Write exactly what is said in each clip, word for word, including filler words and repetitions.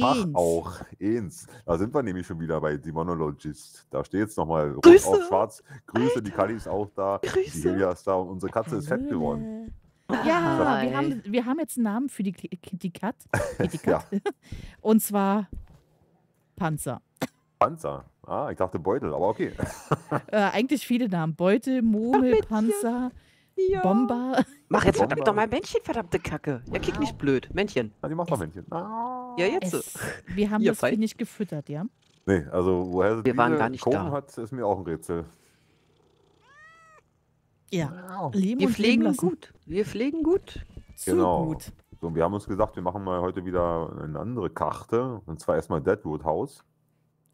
Mach auch, eins. Da sind wir nämlich schon wieder bei Demonologist. Da steht es nochmal rot auf schwarz. Grüße, Alter. Die Kali ist auch da. Grüße. Die Helia ist da und unsere Katze ist fett geworden. Ja, wir haben, wir haben jetzt einen Namen für die, die Katze. Kat. Ja. Und zwar Panzer. Panzer? Ah, ich dachte Beutel, aber okay. Äh, eigentlich viele Namen. Beutel, Murmel, Panzer, ja. Bomber. Mach jetzt Bomber. Verdammt doch mal Männchen, verdammte Kacke. Ja, kick nicht blöd. Männchen. Ja, die macht doch Männchen. Ah. Ja, jetzt. Es, wir haben ja, das Vieh nicht gefüttert, ja? Nee, also woher sie die Koben hat, ist mir auch ein Rätsel. Ja, leben wir und pflegen leben gut. Wir pflegen gut. Genau. Zu gut. So, und wir haben uns gesagt, wir machen mal heute wieder eine andere Karte. Und zwar erstmal Deadwood House.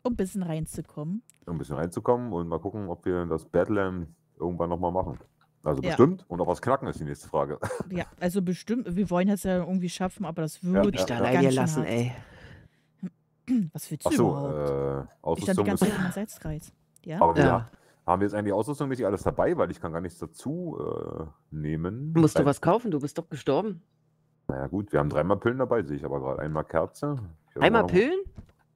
Um ein bisschen reinzukommen. Um ein bisschen reinzukommen und mal gucken, ob wir das Badland irgendwann nochmal machen. Also ja. Bestimmt. Und auch was knacken ist die nächste Frage. Ja, also bestimmt. Wir wollen das ja irgendwie schaffen, aber das würde ja, ich ja, da alleine ja. lassen, ey. Was willst du Ach so, überhaupt? Äh, Ausrüstung ist... Ja? Aber ja. ja. Haben wir jetzt eigentlich Ausrüstung nicht alles dabei, weil ich kann gar nichts dazu äh, nehmen. Musst du was kaufen? Du bist doch gestorben. Naja gut, wir haben dreimal Pillen dabei, sehe ich aber gerade. Einmal Kerze. Einmal Pillen?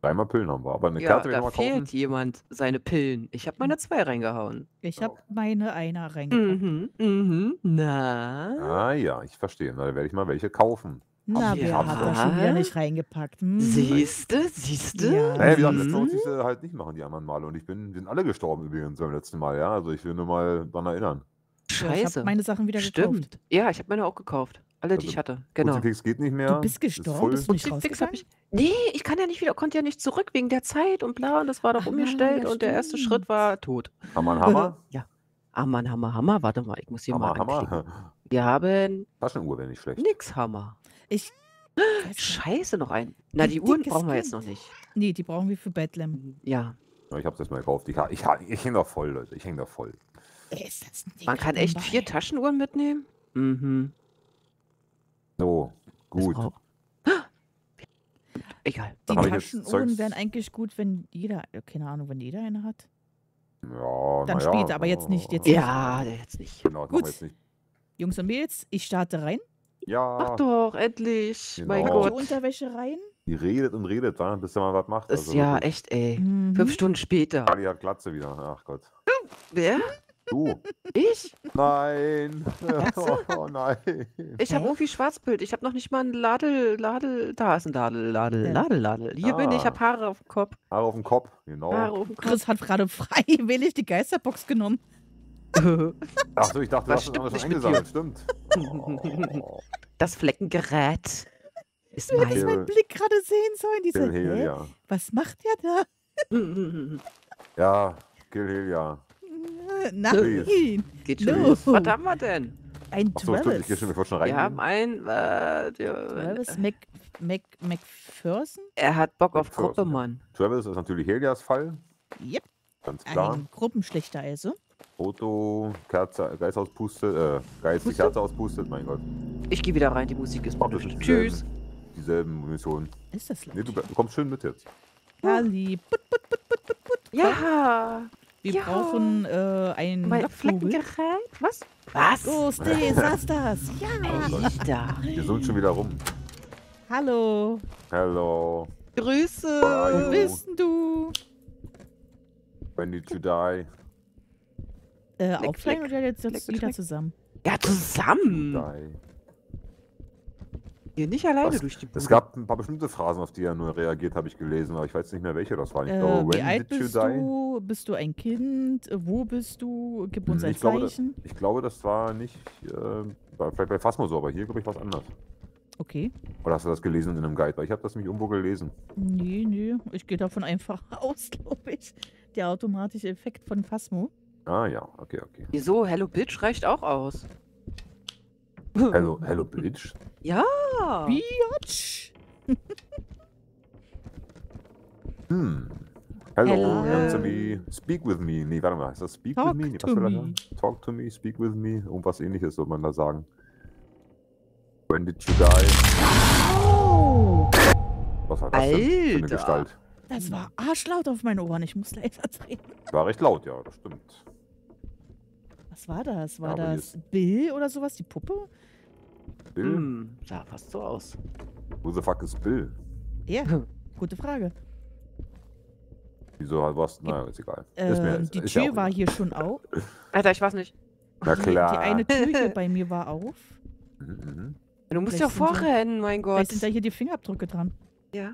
Dreimal Pillen haben wir, aber eine ja, Kerze will ich noch mal kaufen. Da fehlt jemand seine Pillen. Ich habe meine zwei reingehauen. Ich habe meine einer reingehauen. Mhm, mhm, na? Ah ja, ich verstehe. Na, da werde ich mal welche kaufen. Na, wer ja. hat da schon wieder nicht reingepackt? Hm. Siehste, siehste. Ja. Naja, wie gesagt, das muss ich halt nicht machen, die anderen Male. Und ich bin, wir sind alle gestorben übrigens beim letzten Mal, ja. Also ich will nur mal daran erinnern. Scheiße. Ich habe meine Sachen wieder Stimmt. gekauft. Ja, ich habe meine auch gekauft. Alle, also, die ich hatte. Genau. Putzenfix geht nicht mehr. Du bist gestorben, bist du nicht rausgegangen? Ich, nee, ich kann ja nicht wieder, konnte ja nicht zurück wegen der Zeit und bla. Und das war doch ah, umgestellt und der erste Schritt war tot. Hammer, Hammer? Ja. Ah, Mann, Hammer, Hammer. Warte mal, ich muss hier Hammer, mal anklicken. Hammer. Wir haben... Taschenuhr wäre nicht schlecht. Nix Hammer. Ich... Scheiße, noch ein. Na, die, die Uhren brauchen wir jetzt noch nicht. Nee, die brauchen wir für Bedlam. Ja. Ich hab's jetzt mal gekauft. Ich, ich, ich häng da voll, Leute. Ich häng da voll. Ist das nicht Man kann echt bei. vier Taschenuhren mitnehmen? Mhm. So, gut. Egal. Die Taschenuhren wären eigentlich gut, wenn jeder... Keine Ahnung, wenn jeder eine hat. Ja, Dann ja. später, aber jetzt nicht. Jetzt ja, nicht. jetzt nicht. Genau, gut. Jetzt nicht. Jungs und Mädels, ich starte rein. Ja. Mach doch, endlich. Genau. Mein Gott. Die Unterwäsche rein. Die redet und redet, wa? bis ihr mal was macht. Ist also, ja wirklich. echt, ey. Mhm. Fünf Stunden später. Die hat Glatze wieder. Ach Gott. Wer? Du. Ich? Nein. Oh, oh nein. Ich habe irgendwie Schwarzbild. Ich habe noch nicht mal ein Ladel, Ladel. Da ist ein Ladel, Ladel, Ladel, Ladel. Hier ah. bin ich, ich habe Haare auf dem Kopf. Haare auf dem Kopf, genau. Haare auf dem Kopf. Chris hat gerade freiwillig die Geisterbox genommen. Achso, ich dachte, das hast du schon eingesammelt. Stimmt. Oh. Das Fleckengerät ist mein. Du hättest meinen Blick gerade sehen sollen. Diese, Hill, ja. Was macht der da? Ja, Kill Helia. Nein. Please. Geht schon. No. Was haben wir denn? Ein Achso, Travis. Stimmt, ich schon, ich schon wir haben einen. Äh, Travis Mc, Mc, McPherson? Er hat Bock auf McPherson. Gruppe, Mann. Travis ist natürlich Helias Fall. Yep. Ganz klar. Ein Gruppenschlechter also. Foto, Kerze, Geist auspustet, äh, Geist Puste? die Kerze auspustet, mein Gott. Ich gehe wieder rein, die Musik ist Ach, dieselben, Tschüss. Dieselben Munitionen. Ist das laut? Nee, du, du kommst schön mit jetzt. Kali. Ja. Wir ja. brauchen äh, ein Fleckengerät. Was? Was? Ghost Disasters. Ja. ja. Wir sind schon wieder rum. Hallo. Hallo. Grüße. Wo bist du? When did you die? Äh, Fleck, aufsteigen Fleck, oder jetzt, jetzt Fleck, wieder Fleck. zusammen? Ja, zusammen! Hier nicht alleine Was? durch die Bude. Es gab ein paar bestimmte Phrasen, auf die er nur reagiert, habe ich gelesen, aber ich weiß nicht mehr, welche das waren. Ich äh, glaube, wie alt bist du? Bist du ein Kind? Wo bist du? Gib uns hm, ein ich Zeichen. Glaube, das, ich glaube, das war nicht, äh, war vielleicht bei Phasmo so, aber hier glaube ich was anderes. Okay. Oder hast du das gelesen in einem Guide? Weil ich habe das nämlich irgendwo gelesen. Nee, nee, ich gehe davon einfach aus, glaube ich. Der automatische Effekt von Phasmo. Ah ja, okay, okay. Wieso? Hello Bitch reicht auch aus. Hello, Hello Bitch? Ja! Biatch! hm. Hello, Hello. Answer me, speak with me. Nee, warte mal, heißt das speak Talk with me? Was will das sagen? Talk to me, speak with me. Irgendwas ähnliches soll man da sagen. When did you die? Oh. Was war das Alter. denn für eine Gestalt? Das war arschlaut auf meinen Ohren, ich muss leiser drehen. War recht laut, ja, das stimmt. Was war das? War ja, das Bill oder sowas, die Puppe? Bill? Hm, sah fast so aus. Wo the fuck ist Bill? Ja, gute Frage. Wieso warst du? Naja, ist egal. Äh, ist mir, ist, die ist Tür ja war hier schon auf. Alter, ich weiß nicht. Na klar. Die eine Tür hier bei mir war auf. Mhm. Du musst ja vorrennen, mein Gott. Vielleicht sind da hier die Fingerabdrücke dran. Ja.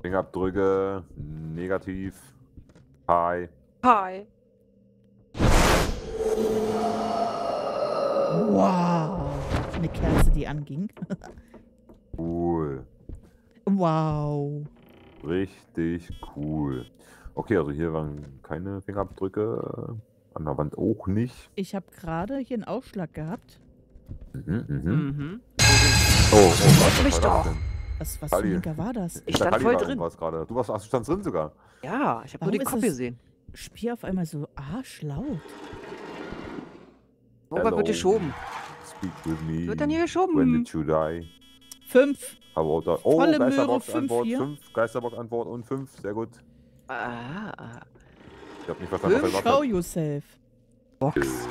Fingerabdrücke, negativ. Hi. Hi. Wow. Eine Kerze, die anging. Cool. Wow. Richtig cool. Okay, also hier waren keine Fingerabdrücke. An der Wand auch nicht. Ich habe gerade hier einen Aufschlag gehabt. Mhm, mhm. Mhm. Oh, oh, was, was, doch. was, was für ein Linker war das? Ich stand voll drin. Du warst, ach, du standst drin sogar. Ja, ich habe nur die Kopie gesehen. Spiel auf einmal so arschlaut. Wobei wird geschoben? Speak with me. Wird dann hier geschoben? When did you die? Fünf. Oh, Geisterbox-Antwort, fünf. Geisterbox-Antwort und fünf. Sehr gut. Ah. Ich hab nicht verstanden, was er sagt. Show yourself. Box.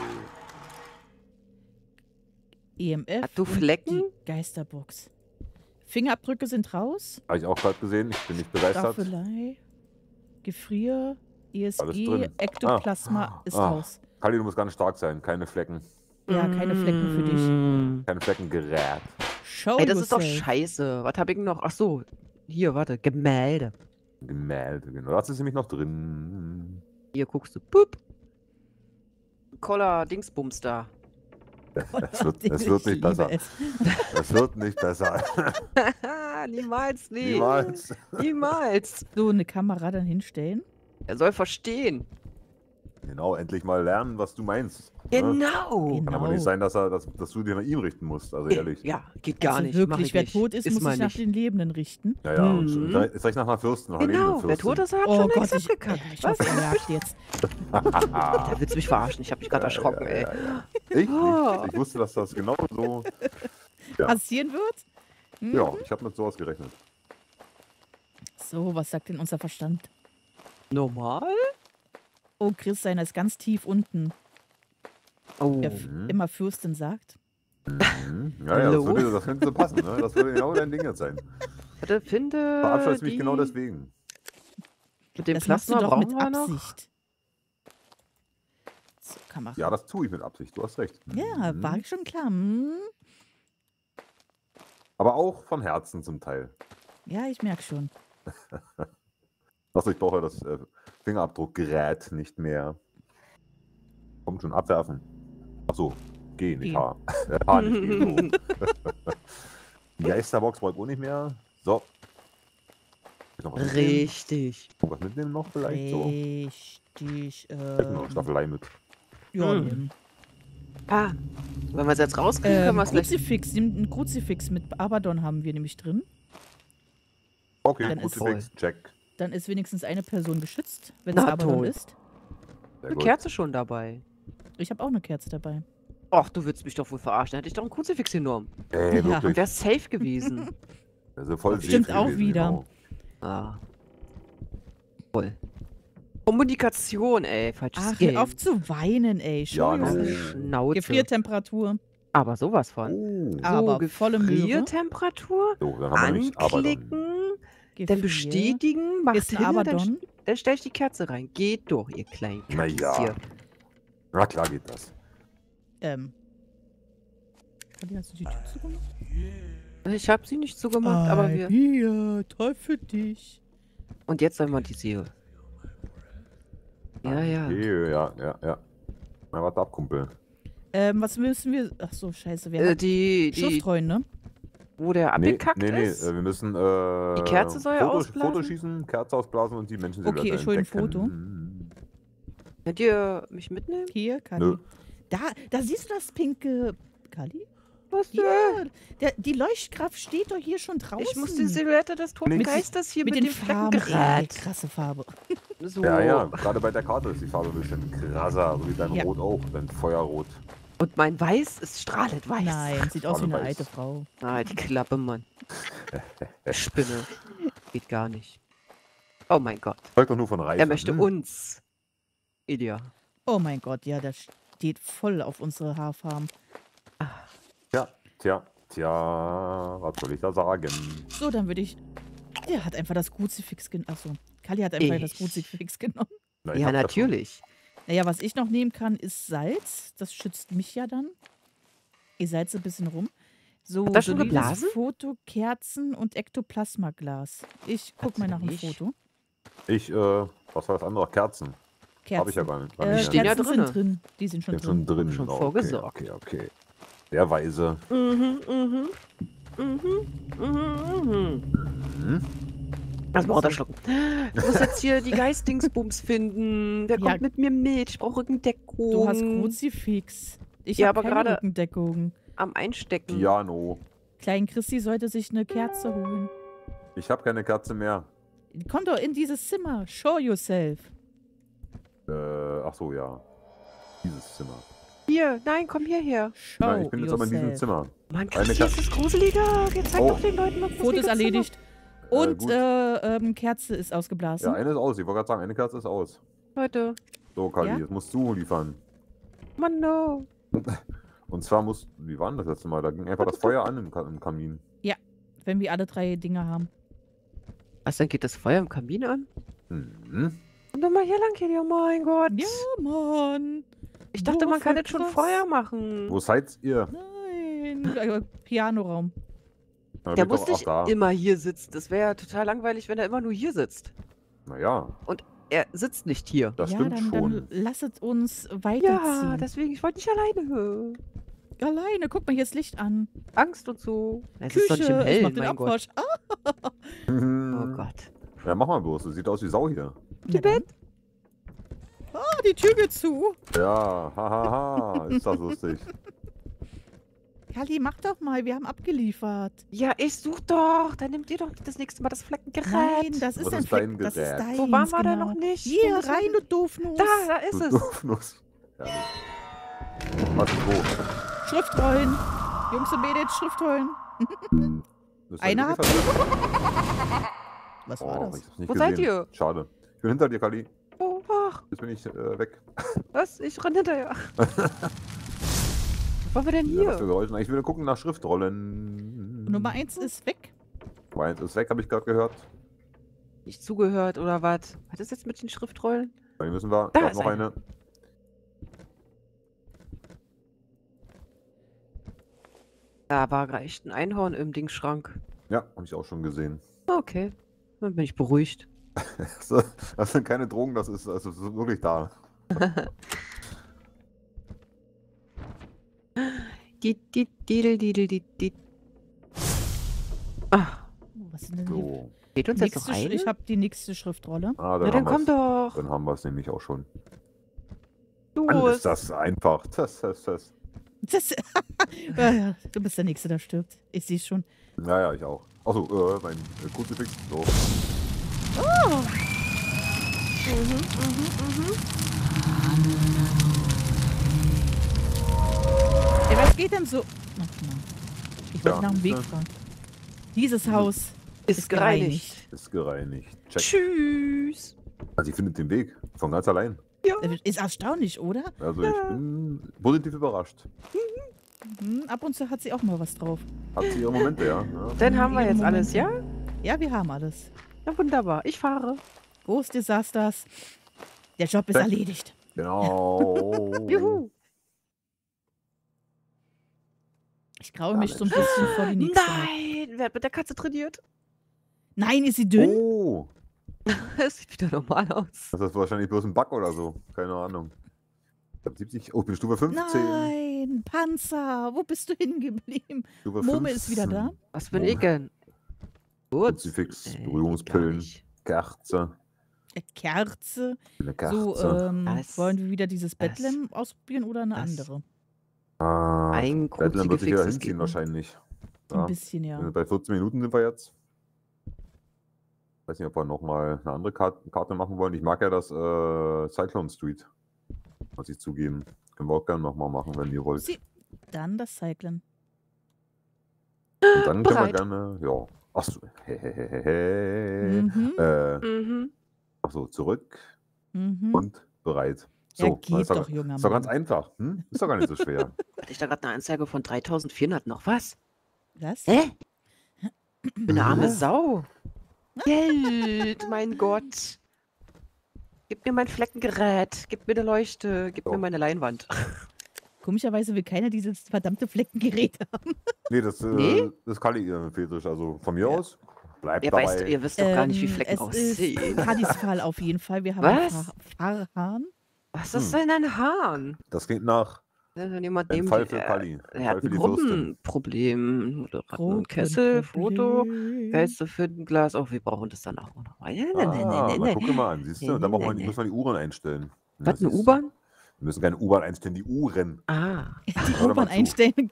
E M F. Hat du Flecken? Geisterbox. Fingerabdrücke sind raus. Habe ich auch gerade gesehen. Ich bin nicht begeistert. Staffelei, Gefrier, E S G, Ektoplasma ah. ist ah. raus. Kali, du musst ganz stark sein. Keine Flecken. Ja, keine Flecken für dich. Keine Flecken gerät. Show Ey, das yourself. Ist doch scheiße. Was habe ich noch? Ach so. Hier, warte. Gemälde. Gemälde, genau. Da hast du sie nämlich noch drin. Hier guckst du. Boop. Koller Dingsbums da. Das wird, das wird nicht besser. Das wird nicht besser. Niemals, nie. Niemals. Niemals. So eine Kamera dann hinstellen? Er soll verstehen. Genau, endlich mal lernen, was du meinst. Genau. Ne? Kann genau. aber nicht sein, dass, er, dass, dass du dir nach ihm richten musst, also ehrlich. Ja, geht gar also nicht. Wirklich, wer nicht. tot ist, ist muss sich nach nicht. den Lebenden richten. Ja, ja, und hm. jetzt sag ich nach einer Fürsten, nach genau. Lebenden Fürsten. Wer tot ist, hat oh schon Gott, ich, abgekackt. Ja, ich was? Hoffe, er jagt jetzt. Da willst du mich verarschen, ich hab mich gerade erschrocken, ja, ja, ja, ja. ey. Ich, oh. ich, ich wusste, dass das genau so ja. passieren wird. Mhm. Ja, ich habe mit sowas gerechnet. So, was sagt denn unser Verstand? Normal? Oh, Chris, seiner ist ganz tief unten. Oh. Der mhm. immer Fürstin sagt. Mhm. Ja, ja, das würde, das könnte so passen, ne? Das würde genau dein Ding jetzt sein. Hatte, finde. Verabscheust mich genau deswegen. Mit dem Plasma doch mit Absicht. So, Kamera. Ja, das tue ich mit Absicht, du hast recht. Ja, mhm. war ich schon klar. Hm. Aber auch von Herzen zum Teil. Ja, ich merke schon. Also ich brauche das äh, Fingerabdruckgerät nicht mehr. Kommt schon, abwerfen. Achso, G, nicht H. H nicht G, Die Geisterbox braucht auch nicht mehr. So. Richtig. Was mitnehmen noch vielleicht? Richtig. So. Ähm, Staffelei mit. Ja, mhm. Ah, wenn wir es jetzt rauskriegen, ähm, können wir es gleich... Ein Kruzifix mit Abaddon haben wir nämlich drin. Okay, dann Kruzifix, check. Dann ist wenigstens eine Person geschützt, wenn es Abaddon ist. Eine Kerze schon dabei. Ich habe auch eine Kerze dabei. Ach, du würdest mich doch wohl verarschen. Hätte ich doch einen Kruzifix genommen. Ey, ja. Wäre safe gewesen. Also voll safe Stimmt gewesen, auch wieder. Genau. Ah. Voll. Kommunikation, ey. Falsches Ach, Game. Hör auf zu weinen, ey. Schau ja, ne. Schnauze. Gefriertemperatur. Aber sowas von. Oh. Aber so, volle Gefriertemperatur. So, dann haben wir nicht Abaddon. Gefrier. Dann bestätigen, machst du hin, dann, dann stell ich die Kerze rein. Geht doch, ihr kleinen Katzen. Na ja. Na klar geht das. Ähm. Hast du die Tür zugemacht? Ich hab sie nicht zugemacht, aber wir... Hier, toll für dich. Und jetzt einmal die Seele. Ja, ja. Ja, ja, ja. Na, warte ab, Kumpel. Ähm, was müssen wir... Ach so, scheiße. Wir äh, haben die... Schuftreuen, ne? Wo der abgekackt nee, nee, nee. ist? Nee, wir müssen äh, die Kerze soll Foto, ausblasen? Foto schießen, Kerze ausblasen und die Menschen sind Okay, ich hole ein Foto. Könnt ihr mich mitnehmen? Hier, Kali. Nö. Da, da siehst du das pinke... Kali? Was ja, der, die Leuchtkraft steht doch hier schon draußen. Ich muss die Silhouette des toten Geistes hier mit, mit den, den Farben gerät. Krasse Farbe. So. Ja, ja, gerade bei der Karte ist die Farbe ein bisschen krasser, so wie dein ja. Rot auch, dein Feuerrot. Und mein Weiß ist strahlend weiß. Nein, sieht aus wie eine alte Frau. Ah, die Klappe, Mann. Spinne. Geht gar nicht. Oh mein Gott. Folgt doch nur von Reifen. Er möchte ne? uns. Idea. Oh mein Gott, ja, das steht voll auf unsere Haarfarben. Ach. Ja, tja. Tja, was soll ich da sagen? So, dann würde ich... Der hat einfach das Kruzifix genommen. Achso, Kali hat einfach ich. das Kruzifix genommen. Na, ja, natürlich. Naja, was ich noch nehmen kann, ist Salz. Das schützt mich ja dann. Ich salze ein bisschen rum. So, hat das schon geblasen? Fotokerzen und Ektoplasmaglas. Ich guck mal nach dem Foto. Ich, äh, was war das andere? Kerzen. Kerzen. Hab ich ja gar nicht. Äh, die Kerzen ja drin. sind drin. Die sind schon drin. Die sind schon vorgesorgt. Okay, okay, okay. Der Weise. Mhm, mhm. Mhm, mhm, mhm. Das braucht er schlucken. Du musst jetzt hier die Geistingsbums finden. Der ja. kommt mit mir mit. Ich brauche Rückendeckung. Du hast Kruzifix. Ich ja, habe keine gerade Rückendeckung. Am Einstecken. Piano. Klein Christi sollte sich eine Kerze holen. Ich habe keine Kerze mehr. Komm doch in dieses Zimmer. Show yourself. Äh, ach so, ja. Dieses Zimmer. Hier, nein, komm hierher. Show nein, ich bin yourself. jetzt aber in diesem Zimmer. Mann, Christi, ist das gruseliger. Jetzt zeig oh. doch den Leuten, was das Foto ist erledigt. Zimmer. Und, äh, äh ähm, Kerze ist ausgeblasen. Ja, eine ist aus. Ich wollte gerade sagen, eine Kerze ist aus. Leute. So, Kali, ja? jetzt musst du liefern. Mann, no. Und zwar muss, wie war denn das letzte Mal? Da ging einfach das Feuer an im, im Kamin. Ja, wenn wir alle drei Dinge haben. Was, dann geht das Feuer im Kamin an? Mhm. Komm doch mal hier lang, Kelly, oh mein Gott. Ja, Mann. Ich dachte, Wo man kann jetzt schon Feuer machen. Wo seid ihr? Nein, Pianoraum. Der muss nicht da. immer hier sitzen. Das wäre ja total langweilig, wenn er immer nur hier sitzt. Naja. Und er sitzt nicht hier. Das ja, stimmt dann, schon. Dann lasset uns weiterziehen. Ja, deswegen, ich wollte nicht alleine. Alleine, guck mal, hier ist Licht an. Angst und so. Es Küche, ist doch nicht im Hellen, ich mach den Abwasch. Ah. Oh Gott. Ja, mach mal bloß, das sieht aus wie Sau hier. Die Bett. Ah, oh, die Tür geht zu. Ja, hahaha, ha, ha. Ist das lustig. Kali, mach doch mal, wir haben abgeliefert. Ja, ich such doch. Dann nimmt ihr doch das nächste Mal das Fleckengerät. Nein, das ist ein Fleckengerät. Das ist deins, Wo waren wir genau. da noch nicht? Hier, und rein, du Doofnuss. Da, da ist du es. Doofnuss. Ja. Was ist wo? Schriftrollen. Jungs und Mädels, Schriftrollen. Einer hat... Was war oh, das? Wo gesehen. seid ihr? Schade. Ich bin hinter dir, Kali. Oh, ach. Jetzt bin ich äh, weg. Was? Ich renn hinterher. Was war wir denn hier? Ja, ich will gucken nach Schriftrollen. Nummer eins ist weg. Nummer eins ist weg, habe ich gerade gehört. Nicht zugehört oder was? Was ist jetzt mit den Schriftrollen? Dann müssen wir. Da ist noch eine. eine. Da war echt ein Einhorn im Dingschrank. Ja, habe ich auch schon gesehen. Okay, dann bin ich beruhigt. Das sind keine Drogen, das ist, das ist wirklich da. Die, die, die, die, die, die, die. Ah. Was sind denn so. Geht uns jetzt noch ein? Ich habe die nächste Schriftrolle. Ah, dann, Na, dann komm doch. Dann haben wir es nämlich auch schon. Du Mann, ist das einfach. Das, das, das. das Du bist der Nächste, der stirbt. Ich sehe schon. Naja, ich auch. Achso, äh, mein Kruzifix. So. Oh. Mhm, mhm, mhm. Ey, was geht denn so? Ich wollte ja, nach dem Weg fahren. Dieses Haus ist, ist gereinigt. gereinigt. Ist gereinigt. Check. Tschüss. Also ich finde den Weg von ganz allein. Ja. Ist erstaunlich, oder? Also ich ja. bin positiv überrascht. Mhm. Ab und zu hat sie auch mal was drauf. Hat sie ihre Momente, ja. ja. Dann haben wir jetzt Momente. alles, ja? Ja, wir haben alles. Ja, wunderbar. Ich fahre. Ghost Disasters. Der Job Check. ist erledigt. Genau. Juhu. Ich graue mich so ein bisschen vor die nächste. Nein! Wer hat mit der Katze trainiert? Nein, ist sie dünn? Oh! Das sieht wieder normal aus. Das ist wahrscheinlich bloß ein Bug oder so. Keine Ahnung. Ich hab siebzig. Oh, ich bin Stufe fünfzehn. Nein, Panzer! Wo bist du hingeblieben? Stufe Mome fünfzehn. Ist wieder da. Was bin Mome. ich denn? Kruzifix, Berührungspillen, Kerze. Kerze? Eine Kerze. So, ähm, wollen wir wieder dieses Bedlam ausprobieren oder eine das. andere? Ah, ein Bedlam wird sich wieder hinziehen wahrscheinlich. Ja. Ein bisschen, ja. Bei vierzehn Minuten sind wir jetzt. Ich weiß nicht, ob wir nochmal eine andere Karte machen wollen. Ich mag ja das äh, Cyclone Street. Muss ich zugeben. Können wir auch gerne nochmal machen, wenn ihr wollt. Sie dann das Cyclone. Und dann Bereit. können wir gerne, ja. Achso, hehehehe. Mhm. Äh, mhm. Achso, zurück. Mhm. Und bereit. So, ja, geht ist, doch, doch, junger ist Mann. doch ganz einfach. Hm? Ist doch gar nicht so schwer. Hatte ich da gerade eine Anzeige von dreitausendvierhundert noch was? Was? Hä? Eine arme Sau. Geld, mein Gott. Gib mir mein Fleckengerät. Gib mir eine Leuchte. Gib so. mir meine Leinwand. Komischerweise will keiner dieses verdammte Fleckengerät haben. Nee, das, äh, nee? das kann ich ihr fetisch. Also von mir ja. aus. Bleibt ihr dabei. Weißt, ihr wisst doch ähm, gar nicht, wie Flecken aussehen. Hardys Fall auf jeden Fall. Wir haben Was? einen Fahrhahn. Was ist hm. denn ein Hahn? Das klingt nach. Ein Fall für Kali. Er hat ein Gruppenproblem. Kessel, Foto. Geister für ein Glas. Oh, wir brauchen das dann auch nochmal. Guck mal an, siehst du? Da müssen wir die Uhren einstellen. Was, eine U-Bahn? Wir müssen keine U-Bahn einstellen, die Uhren. Ah, die U-Bahn einstellen. Wie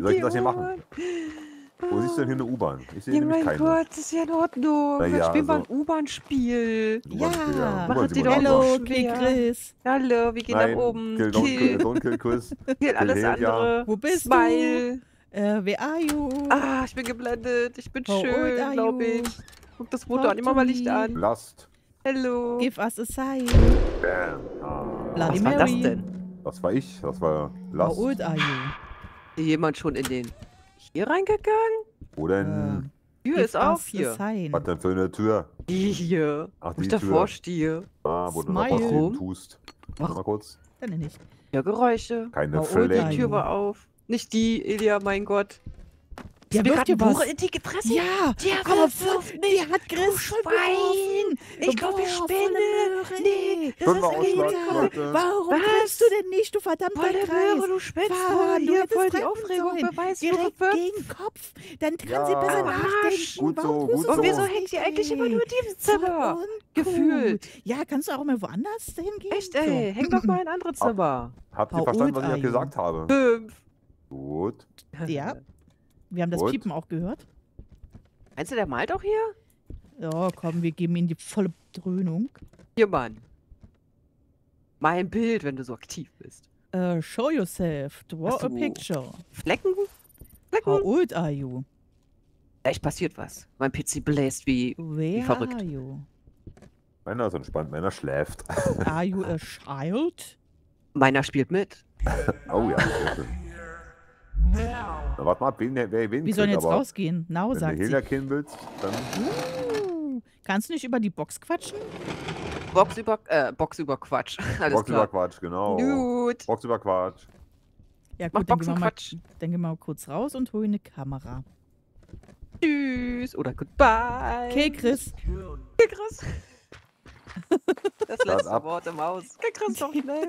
soll ich das hier machen? Wo siehst du denn hier eine U-Bahn? Ich sehe nämlich keine. Mein Gott, das ist ja in Ordnung. Dann spielen wir ein U-Bahn-Spiel. Ja, machen die doch. Hallo, Chris. Hallo, wir gehen nach oben. Kill, don't kill, Chris. Kill alles andere. Wo bist du? Where are you? Ah, ich bin geblendet. Ich bin schön, glaube ich. Guck das Foto an. Immer mal Licht an. Last. Hello. Give us a sign. Bam. Was war das denn? Das war ich. Das war Last. How old are you? Jemand schon in den... hier reingegangen? Wo denn? Äh, Tür ist auf hier. Was denn für eine Tür? Die hier. Ach, die ich Tür. davor stehe. Ah, wo Smile. du noch was tust. Mach mal kurz. Dann nicht. Ja, Geräusche. Keine Fläche. Oh, die Tür war auf. Nicht die, Elia, mein Gott. Der wirft dir was. In die Fresse. Ja, der aber wirft mich. Der hat Chris schon geworfen. Ich glaube, ich spinne. Nee, das ist illegal. Warum kannst du denn nicht, du verdammter Kreis? Möhre, du Spitzbohr, du hättest die Aufregung beweist. Direkt gegen Kopf. Dann kann sie besser nachdenken. Gut so, gut so. Und wieso hängt sie eigentlich immer nur in diesem Zimmer? Gefühlt. Ja, kannst du auch mal woanders hingehen? Echt, ey. Häng doch mal in ein anderes Zimmer. Habt ihr verstanden, was ich gesagt habe? Fünf. Gut. Ja. Wir haben das What? Piepen auch gehört. Meinst du, der malt auch hier? Ja, komm, wir geben ihm die volle Dröhnung. Hier, Mann. Mein Bild, wenn du so aktiv bist. Uh, show yourself. Draw Hast a picture. Flecken? Flecken? How old are you? Echt passiert was. Mein P C bläst wie, wie verrückt. Where are you? Meiner ist entspannt, meiner schläft. Are you a child? Meiner spielt mit. Oh ja. Na, warte mal, wen, wer wen Wir sollen jetzt aber rausgehen. Now, wenn sagt du Hilda kennen willst, dann... Uh, kannst du nicht über die Box quatschen? Box über, äh, Box über Quatsch. Alles Box klar. über Quatsch, genau. Dude. Box über Quatsch. Ja, gut, dann gehen, mal, dann gehen wir mal kurz raus und holen eine Kamera. Tschüss oder goodbye. Okay, Chris. Okay, Chris. Das letzte ab. Wort im Haus. Okay, Chris, doch schnell.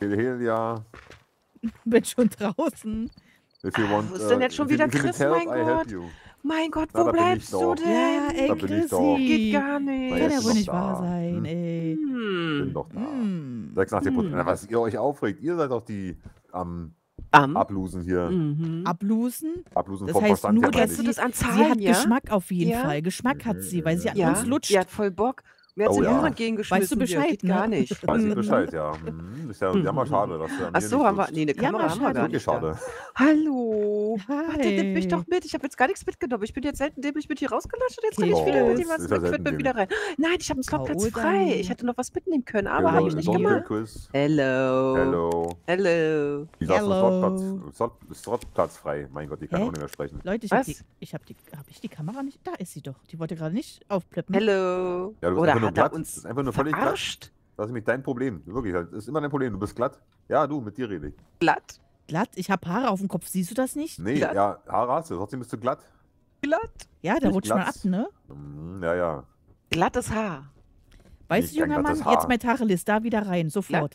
Hilda. Bin schon draußen. Want, wo ist denn jetzt schon wieder Chris, mein Gott? Mein Gott, wo Na, bleibst du denn? Ja, ey, da Chrissy. Geht gar nicht. Kann ja wohl nicht da. wahr sein, hm. ey. Ich bin doch da. Hm. sechsundachtzig Prozent. Hm. Was ihr euch aufregt, ihr seid doch die am um, um? Ablusen hier. Mhm. Ablusen? Ablusen das vom heißt Verstand nur, dass du das an Zahlen, Sie hat ja? Geschmack auf jeden ja? Fall. Geschmack hat sie, weil sie an ja? uns lutscht. Sie hat voll Bock. Mir hat sie oh, ja. gegengeschmissen. Weißt du Bescheid? Geht ne? gar nicht. Weiß ich Bescheid, ja. Hm, ist ja jammerschade, dass du an Ach so, haben wir. Nee, eine Kamera haben wir gar nicht. Schade. Hallo. Warte, nimm mich doch mit. Ich habe jetzt gar nichts mitgenommen. Ich bin jetzt selten dämlich mit hier rausgelatscht und jetzt rede ich wieder mit dem was mit. Ich bin wieder rein. Nein, ich habe einen Slotplatz frei. Ich hätte noch was mitnehmen können, aber habe ich nicht gemacht. Hello. Hello. Hello. Ich habe einen Slotplatz frei. Mein Gott, die kann auch nicht mehr sprechen. Leute, ich habe die. Habe ich die Kamera nicht? Da ist sie doch. Die wollte gerade nicht aufpläppen. Hello. Oder hat er uns das ist einfach nur völlig verarscht? Glatt. Das ist nämlich dein Problem. Wirklich, das ist immer dein Problem. Du bist glatt. Ja, du, mit dir rede ich. Glatt? Glatt? Ich habe Haare auf dem Kopf. Siehst du das nicht? Nee, glatt. ja, Haare hast du. Trotzdem bist du glatt. Glatt? Ja, da rutscht man ab, ne? Ja, ja. Glattes Haar. Weißt du, junger Mann, Haar. jetzt mein Tacheles, da wieder rein, sofort.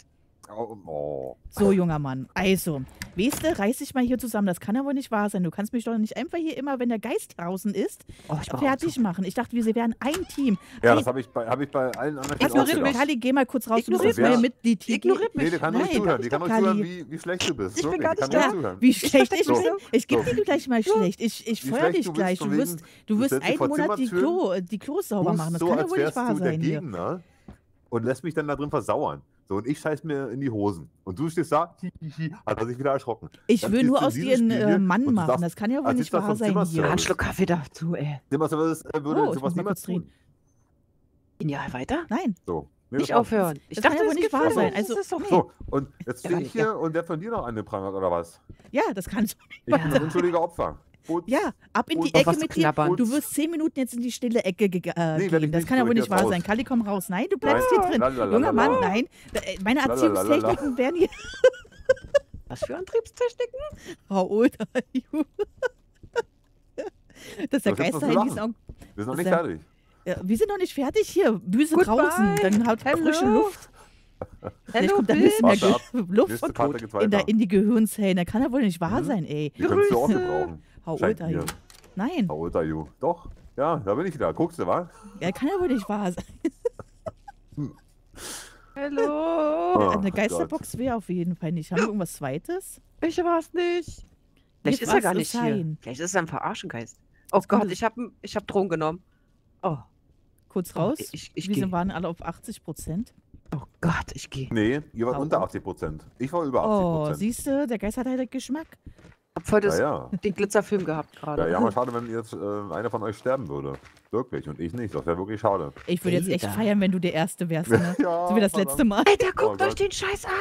Oh, oh. So, junger Mann. Also, weißt du, reiß dich mal hier zusammen. Das kann ja wohl nicht wahr sein. Du kannst mich doch nicht einfach hier immer, wenn der Geist draußen ist, oh, ich fertig so. machen. Ich dachte, wir wären ein Team. Ja, ein das habe ich, hab ich bei allen anderen Teams Ignoriert mich. Kali, geh mal kurz raus. Ignoriert mich. Mit Ignoriert mich. Nee, die kann Nein, nicht zuhören. Die kann euch zuhören, wie, wie schlecht du bist. Ich so, bin gar nicht da. Wie schlecht ich bin. So. Ich gebe so. dir gleich mal schlecht. Ich, ich feuer dich gleich. Du wirst du wirst einen Monat die Klos sauber machen. Das kann ja wohl nicht wahr sein. Und lässt mich dann da drin versauern. So, und ich scheiß mir in die Hosen. Und du stehst da, hi, hi, hi, hat er sich wieder erschrocken. Ich dann will nur aus dir einen äh, Mann machen, sagst, das kann ja wohl nicht wahr sein hier. Ein Schluck Kaffee dazu, ey. Zimmerservice äh, würde oh, sowas niemals tun. Genial, weiter? Nein. So. Nicht aufhören. Ich dachte, das kann nicht wahr sein. Also, so, und jetzt stehe ich hier und der von dir noch an den Pranger, oder was? Ja, das kann so nicht wahr sein. Ich bin das unschuldige Opfer. Ja, ab in die Ecke mit dir. Du wirst zehn Minuten jetzt in die stille Ecke ge äh, gehen. Das kann ja wohl nicht wahr sein. Kalli, komm raus. Nein, du bleibst hier drin. Junger Mann, nein. Meine Antriebstechniken werden hier... Was für Antriebstechniken? How old are you? Das ist der Geister in diesen Augen. Wir sind noch nicht fertig. Ja, wir sind noch nicht fertig hier. Büse draußen. Dann haut frische Luft. Vielleicht kommt dann ein bisschen mehr Luft und Tod in, der, in die Gehirnzellen. Da kann ja wohl nicht wahr mhm. sein, ey. Die könntest du auch gebrauchen. How old are you? Nein. How old are you? Doch. Ja, da bin ich wieder. Guckst du, wa? Ja, kann ja wohl nicht wahr sein. hm. Hallo. Oh, eine Geisterbox wäre auf jeden Fall nicht. Haben wir irgendwas Zweites? Ich war's nicht. Vielleicht ist er gar nicht hier. Vielleicht ist er ein Verarschengeist. Oh Gott, ich habe ich hab Drogen genommen. Oh. Kurz raus. Ich, ich, ich wir waren alle auf achtzig Prozent. Oh Gott, ich gehe. Nee, ihr wart unter achtzig Prozent. Ich war über achtzig Prozent. Oh, siehst du, der Geist hat halt Geschmack. Ich hab voll das, ja, ja. den Glitzerfilm gehabt gerade. Ja, ja, aber schade, wenn jetzt äh, einer von euch sterben würde. Wirklich, und ich nicht. Das wäre wirklich schade. Ich würde jetzt echt feiern, wenn du der Erste wärst, ne? ja, so wie das verdammt. letzte Mal. Alter, guckt oh euch den Scheiß an.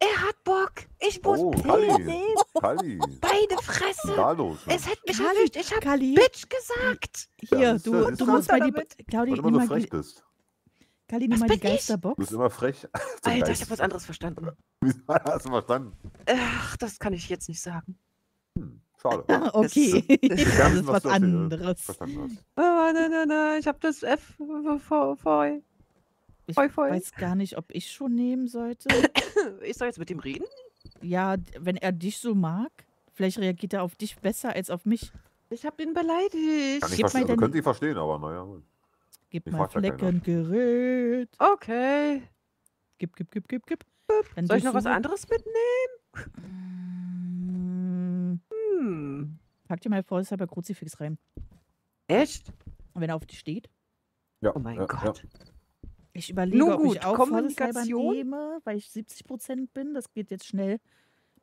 Er hat Bock. Ich muss oh, Kalli. Kalli. Beide Fresse. Da los, ne? Es hätte mich erwischt. Ich hab Kalli. Bitch gesagt. Hier, ja, ist, du, du musst mal die... Claudia, immer so frech bist. Kalli, nimm mal die Geisterbox. Du bist immer frech. Alter, ich hab was anderes verstanden. Wieso hast du verstanden? Ach, das kann ich jetzt nicht sagen. Hm, schade. Okay, das ist, das das ist was anderes. Oh, nein, nein, nein, ich hab das F vor. Ich weiß gar nicht, ob ich schon nehmen sollte. Ich soll jetzt mit ihm reden? Ja, wenn er dich so mag, vielleicht reagiert er auf dich besser als auf mich. Ich hab ihn beleidigt. Kann ich verstehen, also könnt ihr verstehen, aber naja. Gib ich mal Fleckengerät. Okay. Gib, gib, gib, gib, gib. Dann soll ich noch was anderes mitnehmen? Hm. Pack dir mal vorsichtshalber Kruzifix rein. Echt? Und wenn er auf dich steht? Ja. Oh mein ja, Gott. Ja. Ich überlege, Nun ob gut, ich auch Kommunikation nehme, weil ich siebzig Prozent bin. Das geht jetzt schnell,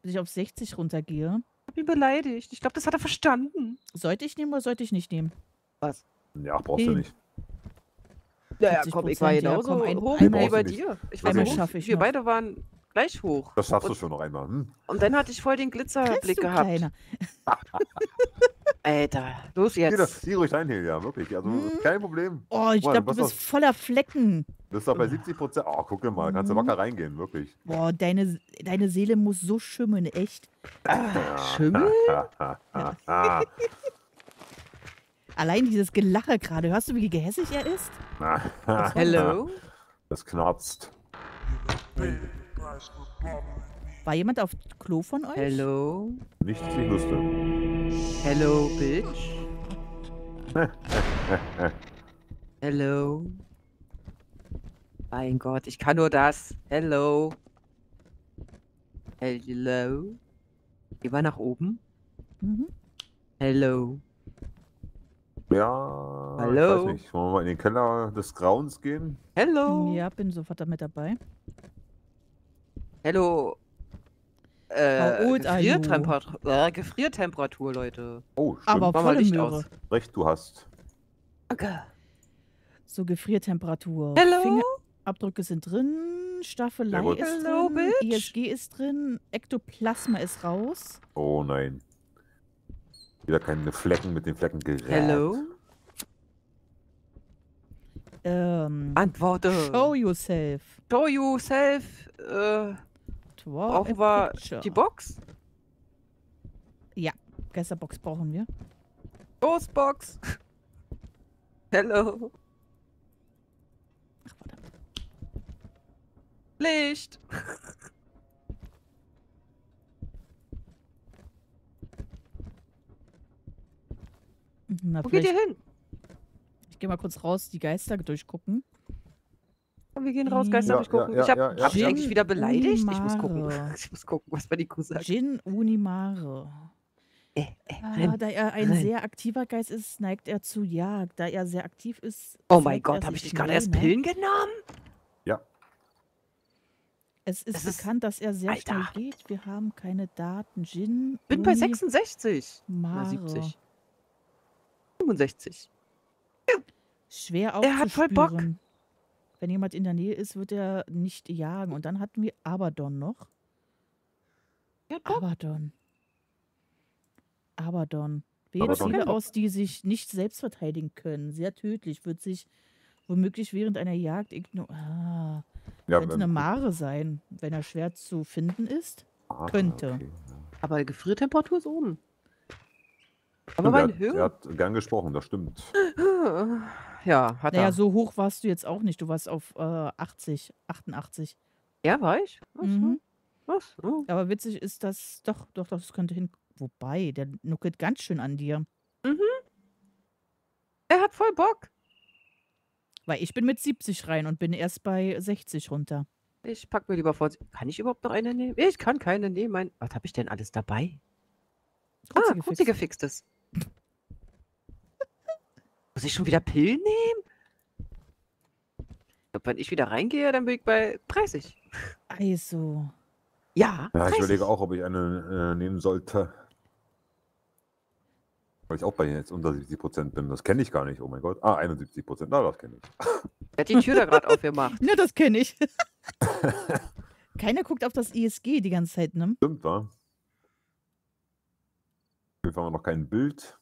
bis ich auf sechzig runtergehe. Ich hab ihn beleidigt. Ich glaube, das hat er verstanden. Sollte ich nehmen oder sollte ich nicht nehmen? Was? Ja, brauchst du nicht. Ja, komm, ich war genauso ja, hoch wie bei dir. Ich war so hoch, wir beide waren gleich hoch. Das schaffst du schon noch einmal. Hm? Und dann hatte ich voll den Glitzerblick gehabt. Alter, los jetzt. Sieh ruhig rein hier, ja, wirklich. Also, hm? kein Problem. Oh, ich glaube, du bist voller Flecken. Du bist doch bei siebzig Prozent. Oh, guck mal, hm. kannst du locker reingehen, wirklich. Boah, deine, deine Seele muss so schimmeln, echt. Ah, schimmeln? Allein dieses Gelache gerade. Hörst du, wie gehässig er ist? Hello? Das knarzt. War jemand auf Klo von euch? Hello? Nicht, dass ich wüsste. Hello, bitch. Hello? Mein Gott, ich kann nur das. Hello? Hello? Geh mal nach oben. Mhm. Hello? Ja, Hallo. Ich weiß nicht. Wollen wir mal in den Keller des Grauens gehen? Hello. Ja, bin sofort damit dabei. Hello. Äh, oh, Gefriertemperatur, äh, Gefriertemperatur, Leute. Oh, stimmt. Aber volle Licht Möhre. Aus. Recht, du hast. Okay. So, Gefriertemperatur. Hello. Fingerabdrücke sind drin. Staffelei ja, ist Hello, drin. Bitch. E S G ist drin. Ektoplasma ist raus. Oh nein. Wieder keine Flecken mit den Flecken gerät. Hello? Ähm, Antworte. Show yourself. Show yourself. Äh, brauchen wir die Box? Ja, Geisterbox brauchen wir. Ghostbox. Hello. Ach, warte. Licht. Na, wo geht ihr hin? Ich gehe mal kurz raus, die Geister durchgucken. Wir gehen raus, Geister ja, durchgucken. Ja, ja, ich habe ja, hab ich eigentlich wieder beleidigt. Unimare. Ich muss gucken. Ich muss gucken, was bei die Kuh sagt. Jin Unimare. Äh, äh, ah, da er ein rein. sehr aktiver Geist ist, neigt er zu Jagd. Da er sehr aktiv ist. Oh mein Gott, habe ich dich gerade erst Pillen genommen? Ja. Es ist das bekannt, dass er sehr Alter. schnell geht. Wir haben keine Daten. Jin. Bin bei sechsundsechzig. Na, siebzig. fünfundsechzig. Schwer aufzuspüren. Er hat voll Bock. Wenn jemand in der Nähe ist, wird er nicht jagen. Und dann hatten wir Abaddon noch. Ja, Abaddon. Abaddon. Wäre Ziele aus, die sich nicht selbst verteidigen können. Sehr tödlich. Wird sich womöglich während einer Jagd ignorieren. Ah, ja, könnte eine Mare sein, wenn er schwer zu finden ist. Ah, könnte. Okay. Aber Gefriertemperatur ist oben. Aber bei Höhe. Er hat gern gesprochen, das stimmt. Ja, hat naja, er. So hoch warst du jetzt auch nicht. Du warst auf äh, achtzig, achtundachtzig. Ja, war ich? Was? Mhm. Was? Oh. Aber witzig ist das, doch, doch, doch, das könnte hin. Wobei, der nuckelt ganz schön an dir. Mhm. Er hat voll Bock. Weil ich bin mit siebzig rein und bin erst bei sechzig runter. Ich pack mir lieber vor. Kann ich überhaupt noch eine nehmen? Ich kann keine nehmen. Mein, was habe ich denn alles dabei? Kurze ah, gefixt. Kurze gefixtes. Muss ich schon wieder Pillen nehmen? Ich glaub, wenn ich wieder reingehe, dann bin ich bei dreißig. Also. Ja, ja, ich überlege auch, ob ich eine äh, nehmen sollte. Weil ich auch bei jetzt unter siebzig Prozent bin. Das kenne ich gar nicht. Oh mein Gott. Ah, einundsiebzig Prozent. Na, das kenne ich. Der hat die Tür da gerade aufgemacht. Na, das kenne ich. Keiner guckt auf das I S G die ganze Zeit, ne? Stimmt, wa? Wir haben noch kein Bild.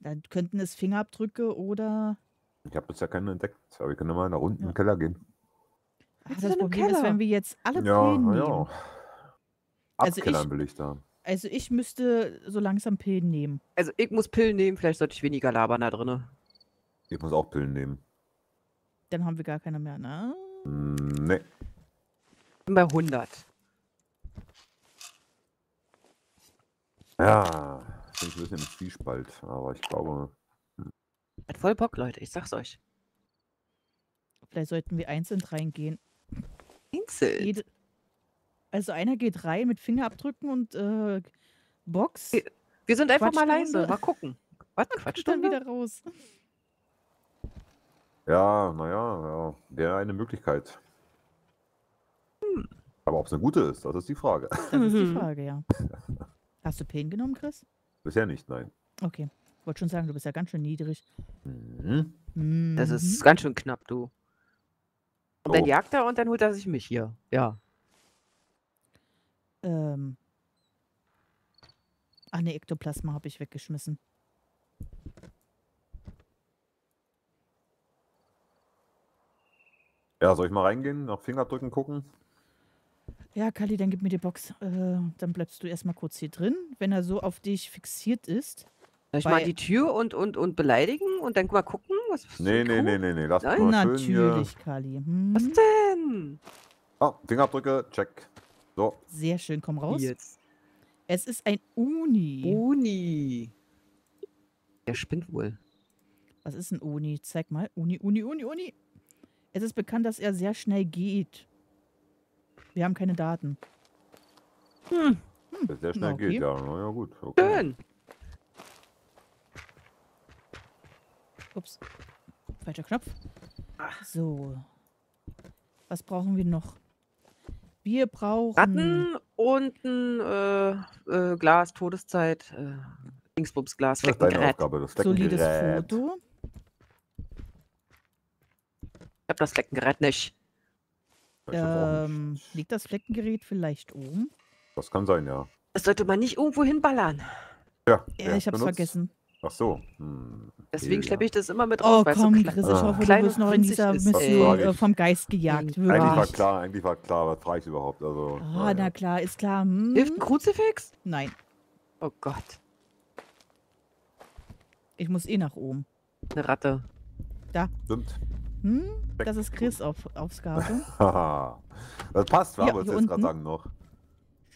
Dann könnten es Fingerabdrücke oder... Ich habe bisher keinen entdeckt. Aber wir können mal nach unten ja. in den Keller gehen. Ach, das Problem Keller? ist, wenn wir jetzt alle Pillen ja, nehmen. Ja. Abkellern also will ich da. Also ich müsste so langsam Pillen nehmen. Also ich muss Pillen nehmen, vielleicht sollte ich weniger labern da drin. Ich muss auch Pillen nehmen. Dann haben wir gar keine mehr, ne? Nee. Ich bin bei hundert. Ja, ich bin ein bisschen im Zwiespalt, aber ich glaube... Hm. Hat voll Bock, Leute, ich sag's euch. Vielleicht sollten wir einzeln reingehen. Einzeln? Also einer geht rein mit Fingerabdrücken und äh, Box. Wir, wir sind einfach mal leise. Mal gucken. Was? Quatschstunde? Dann wieder raus. Ja, naja, ja. Wäre eine Möglichkeit. Hm. Aber ob es eine gute ist, das ist die Frage. Das ist die Frage, ja. Hast du Pillen genommen, Chris? Bisher nicht, nein. Okay. Ich wollte schon sagen, du bist ja ganz schön niedrig. Mhm. Mhm. Das ist ganz schön knapp, du. Und oh. dann jagt er und dann holt er sich mich hier. Ja. Ähm. Ach ne, Ektoplasma habe ich weggeschmissen. Ja, soll ich mal reingehen, nach Fingerabdrücken gucken? Ja, Kali, dann gib mir die Box. Äh, dann bleibst du erstmal kurz hier drin, wenn er so auf dich fixiert ist. Soll ich mal die Tür und, und, und beleidigen und dann mal gucken? Was nee, nee, nee, nee, nee, lass mal schön natürlich, hier. Kali. Hm. Was denn? Ah, Fingerabdrücke, check. So. Sehr schön, komm raus. Jetzt. Es ist ein Uni. Uni. Der spinnt wohl. Was ist ein Uni? Zeig mal. Uni, Uni, Uni, Uni. Es ist bekannt, dass er sehr schnell geht. Wir haben keine Daten. Hm. Hm. Sehr schnell okay. geht, ja. Na ja, gut. Okay. Schön. Ups. Falscher Knopf. So. Was brauchen wir noch? Wir brauchen... Ratten und ein äh, äh, Glas, Todeszeit. Äh, Dingsbums, Glas, Fleckengerät. Solides Foto. Ich hab das Fleckengerät nicht. Ähm, nicht. Liegt das Fleckengerät vielleicht oben? Das kann sein, ja. Das sollte man nicht irgendwo hinballern. Ja, ja ich hab's benutzt. vergessen. Ach so. Hm. Deswegen schleppe ich das immer mit raus. Oh weil komm, so Chris, ich hoffe, ah. du bist noch in dieser Mission äh, vom Geist gejagt. Wirklich. Eigentlich war klar, eigentlich war klar, was frage ich überhaupt? Also, ah, naja. na klar, ist klar. Hm. Hilft ein Kruzifix? Nein. Oh Gott. Ich muss eh nach oben. Eine Ratte. Da. Stimmt. Hm? Das ist Chris' auf, Aufgabe. Das passt, war ja, aber ich jetzt gerade sagen noch.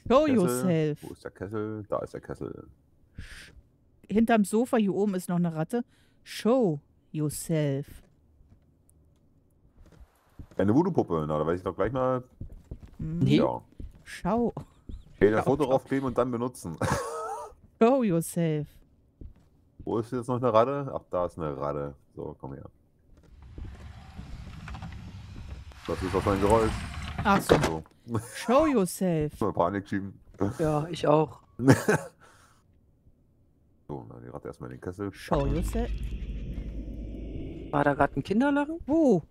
Show Kessel. yourself. Wo ist der Kessel? Da ist der Kessel. Hinterm Sofa, hier oben ist noch eine Ratte. Show yourself. Eine Voodoo-Puppe, na, da weiß ich doch gleich mal. Nee. Ja. Schau. Okay, das Foto draufkleben und dann benutzen. Show yourself. Wo ist jetzt noch eine Ratte? Ach, da ist eine Ratte. So, komm her. Das ist doch ein Geräusch. Ach so. so. Show yourself. Mal Panik schieben. Ja, ich auch. So, na, die Ratte erstmal in den Kessel. Schau, Jussi. War da gerade ein Kinderlachen? Wo?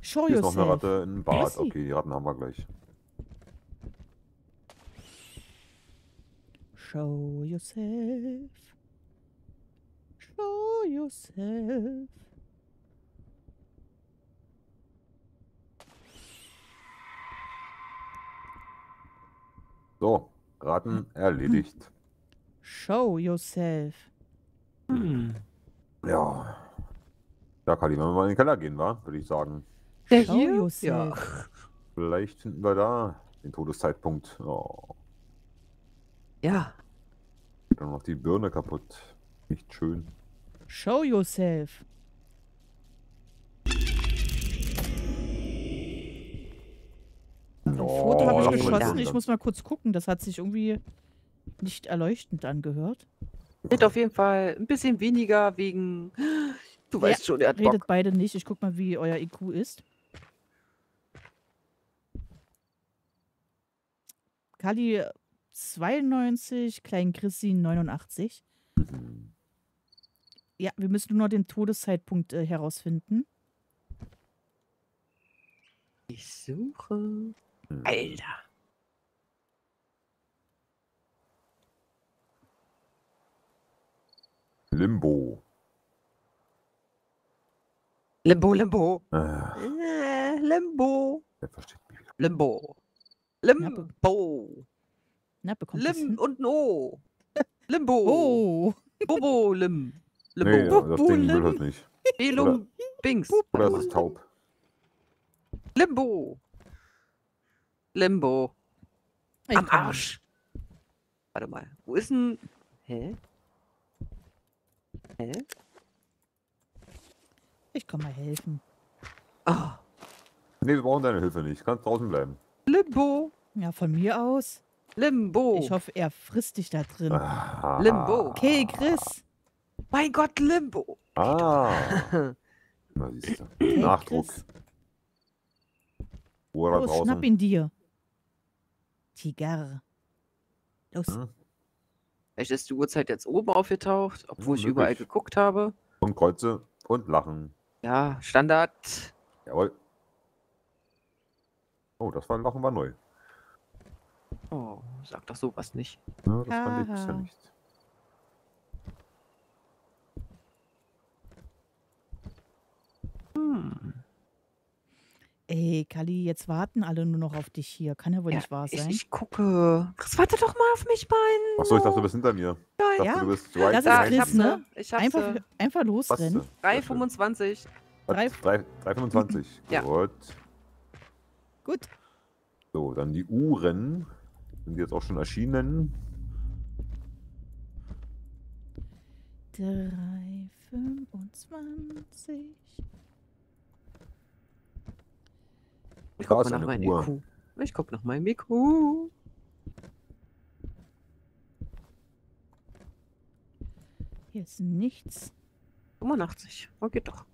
Show Hier yourself. Ist noch eine Ratte in einem Bad. Okay, die Ratten haben wir gleich. Show yourself. Show yourself. So, Ratten erledigt. Show yourself. Hm. Ja. Ja, Kali, wenn wir mal in den Keller gehen, wa? Würde ich sagen. Der Show hier? Yourself. Ja. Vielleicht finden wir da den Todeszeitpunkt. Oh. Ja. Dann noch die Birne kaputt. Nicht schön. Show yourself. Ein oh, Foto habe ich geschossen. Ich muss mal kurz gucken. Das hat sich irgendwie nicht erleuchtend angehört. Sind auf jeden Fall ein bisschen weniger wegen... Du weißt ja, schon, er hat Bock. Redet beide nicht. Ich guck mal, wie euer I Q ist. Kali zweiundneunzig, Klein Chrissy neunundachtzig. Mhm. Ja, wir müssen nur noch den Todeszeitpunkt äh, herausfinden. Ich suche... Alter. Limbo. Limbo, Limbo. Ah. Limbo. Der versteht mich wieder. Limbo. Limbo. Na, bekommt Lim und No. Limbo. Oh. Bobo, Lim. Limbo. Nee, ja, das Ding will das nicht. Belum, Bings. Oder das ist taub. Limbo. Limbo. Ich Am Arsch. Nicht. Warte mal. Wo ist denn... Hä? Hä? Ich kann mal helfen. Oh. Nee, wir brauchen deine Hilfe nicht. Du kannst draußen bleiben. Limbo. Ja, von mir aus. Limbo. Ich hoffe, er frisst dich da drin. Ah. Limbo. Okay, Chris. Mein Gott, Limbo. Ah. Na, siehst du. Okay, Nachdruck. Chris. Ruhe da Los, draußen. Schnapp ihn dir. Tiger. Los. Hm? Vielleicht ist die Uhrzeit jetzt oben aufgetaucht, obwohl ja, ich überall geguckt habe. Und Kreuze und Lachen. Ja, Standard. Jawohl. Oh, das war Lachen war neu. Oh, sag doch sowas nicht. Ja, das fand ich bisher nicht. Hm. Ey, Kali, jetzt warten alle nur noch auf dich hier. Kann ja wohl ja, nicht wahr sein. Ich, ich gucke. Chris, warte doch mal auf mich, mein. Achso, ich dachte, du bist hinter mir. Ja, ja. Du bist right das ist Chris, ich ne? Ich einfach, einfach losrennen. drei Komma fünfundzwanzig. drei Komma fünfundzwanzig. Ja. Gut. Gut. So, dann die Uhren. Sind die jetzt auch schon erschienen? drei Komma fünfundzwanzig. Ich guck mal nach meinem I Q. Ich guck nach meinem I Q. Hier ist nichts. fünfundachtzig. Okay, doch.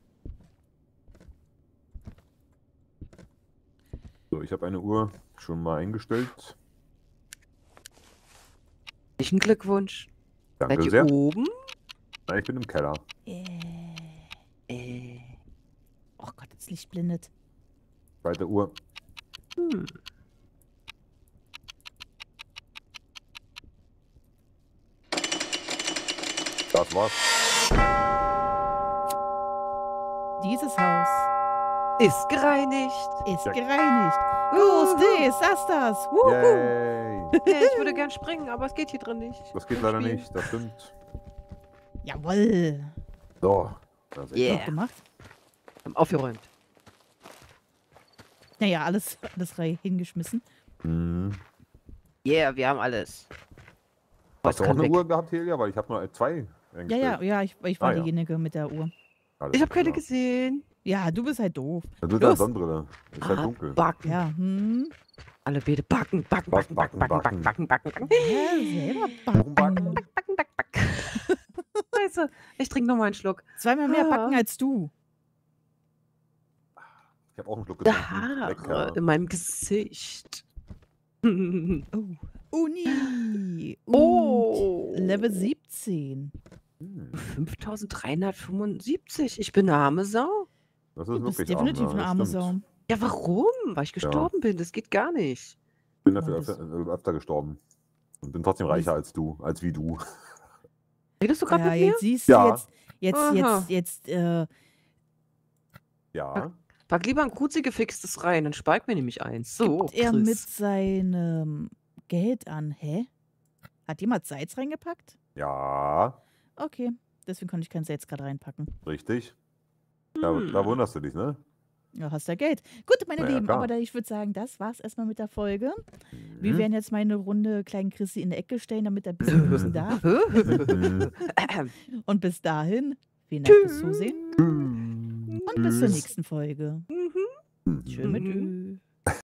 So, ich habe eine Uhr schon mal eingestellt. Herzlichen Glückwunsch. Danke Seid sehr. Ihr oben? Nein, ich bin im Keller. Äh. Äh. Oh Gott, das Licht blendet. Zweite Uhr. Hm. Das war's. Dieses Haus ist gereinigt. Ist ja. gereinigt. Ghost Disasters. Yay. Hey, ich würde gern springen, aber es geht hier drin nicht. Das geht leider Spiel. nicht, das stimmt. Jawohl. So. Das yeah. Noch gemacht. Haben aufgeräumt. Naja, alles, alles rein hingeschmissen. Mhm. Yeah, wir haben alles. Oh, Hast du auch eine weg. Uhr gehabt, Helia? Weil ich habe nur zwei. Ja, ja, ja, ich, ich war ah, diejenige ja. mit der Uhr. Alles ich habe keine gesehen. Ja, du bist halt doof. Du bist halt Sonnenbrille. Ist ah, halt dunkel. Backen. Ja, hm. Alle Beete backen, backen, backen, backen, backen, backen, backen, backen. Ja, selber backen. Backen, backen, backen, backen. Scheiße, ich trinke nochmal einen Schluck. Zweimal mehr ah. backen als du. Ich habe auch einen Schluck getrunken. Da Haare in meinem Gesicht. Oh. Uni. Oh. Level siebzehn. Hm. fünftausenddreihundertfünfundsiebzig. Ich bin eine arme Sau. Das ist du bist wirklich definitiv arm, ein armer Saum. Ja, warum? Weil ich gestorben ja. bin, das geht gar nicht. Ich bin dafür öfter, öfter gestorben. Und bin trotzdem reicher als du, als wie du. Redest du gerade ja, mit mir? Jetzt siehst ja. du jetzt, jetzt, jetzt, jetzt, äh... Ja. Pack, pack lieber ein Kruzi gefixtes rein, dann spart mir nämlich eins. So, gibt er mit seinem Geld an, hä? Hat jemand Salz reingepackt? Ja. Okay, deswegen konnte ich kein Salz gerade reinpacken. Richtig. Da, hm. da wunderst du dich, ne? Ja, hast ja Geld. Gut, meine ja, Lieben, klar. aber da, ich würde sagen, das war's erstmal mit der Folge. Mhm. Wir werden jetzt mal eine Runde kleinen Chrissy in die Ecke stellen, damit er ein bisschen grüßen darf. Und bis dahin, vielen Dank fürs Zusehen. Und bis zur nächsten Folge. Mhm. Tschö mit Ü.